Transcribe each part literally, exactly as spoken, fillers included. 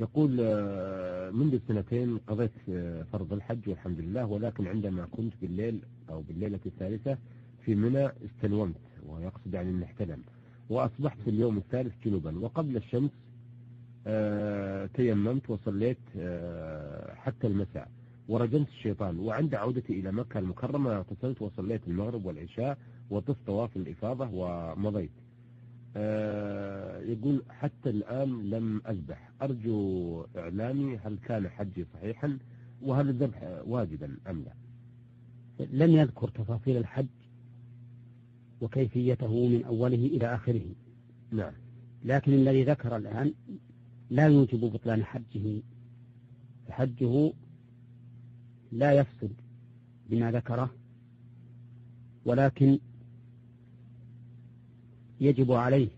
يقول منذ سنتين قضيت فرض الحج والحمد لله، ولكن عندما كنت بالليل أو بالليلة الثالثة في منى استلومت، ويقصد عن أن احتلم، وأصبحت في اليوم الثالث جنوبا، وقبل الشمس تيممت وصليت حتى المساء ورجمت الشيطان، وعند عودتي إلى مكة المكرمة اغتسلت وصليت المغرب والعشاء وطفت طواف الإفاضة ومضيت. يقول حتى الآن لم أذبح، أرجو إعلامي هل كان حجي صحيحا وهل الذبح واجبا أم لا؟ لم يذكر تفاصيل الحج وكيفيته من أوله إلى آخره. نعم. لكن الذي ذكر الآن لا يوجب بطلان حجه، حجه لا يفسد بما ذكره، ولكن يجب عليه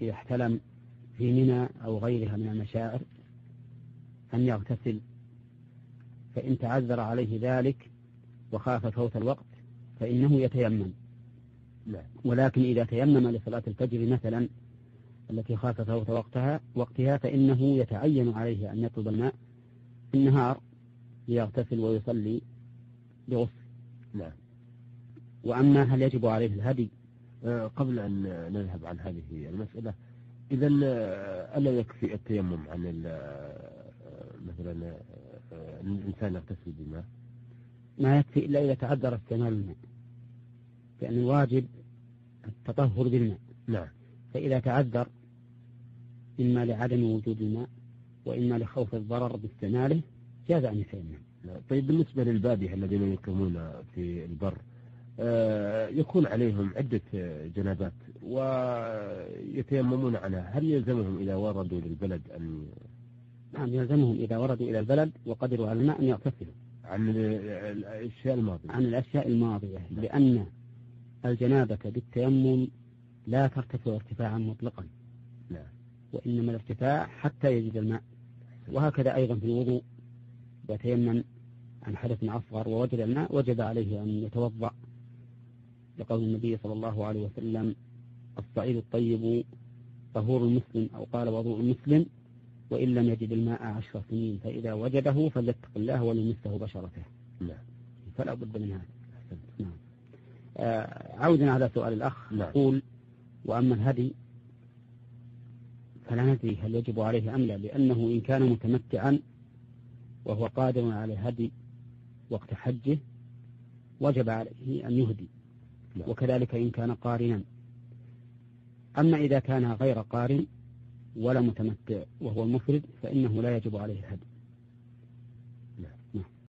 إذا احتلم في منى أو غيرها من المشاعر أن يغتسل، فإن تعذر عليه ذلك وخاف فوت الوقت فإنه يتيمم. لا. ولكن إذا تيمم لصلاة الفجر مثلا التي خاف فوت وقتها وقتها فإنه يتعين عليه أن يطلب الماء في النهار ليغتسل ويصلي بغسل. لا. وأما هل يجب عليه الهدي؟ قبل أن نذهب عن هذه المسألة، إذا ألا يكفي التيمم عن مثلا الإنسان يغتسل بماء؟ ما يكفي إلا إذا تعذر استعمال الماء، لأن الواجب التطهر بالماء. نعم. فإذا تعذر إما لعدم وجود الماء وإما لخوف الضرر باستعماله جاز أن يتيمم. طيب بالنسبة للبادية الذين يقيمون في البر يكون عليهم عدة جنابات ويتيممون عنها، هل يلزمهم إذا وردوا للبلد أن؟ نعم يلزمهم إذا وردوا إلى البلد وقدروا على الماء أن يغتسلوا عن الأشياء الماضية. عن الأشياء الماضية، لأن الجنابة بالتيمم لا ترتفع ارتفاعا مطلقا. لا. وإنما الارتفاع حتى يجد الماء، وهكذا أيضا في الوضوء، يتيمم عن حدث أصغر ووجد الماء وجب عليه أن يتوضأ، لقول النبي صلى الله عليه وسلم الصعيد الطيب طهور المسلم، أو قال وضوء المسلم، وإن لم يجد الماء عشر سنين فإذا وجده فليتق الله وليمسه بشرته. لا. فلا بد من هذا. نعم. آه عودنا على سؤال الأخ. لا. يقول وأما الهدي فلا ندري هل يجب عليه أم لا، لأنه إن كان متمتعا وهو قادر على الهدي وقت حجه وجب عليه أن يهدي. لا. وكذلك إن كان قارنا. أما إذا كان غير قارن ولا متمتع وهو المفرد فإنه لا يجب عليه الهدي. لا. لا.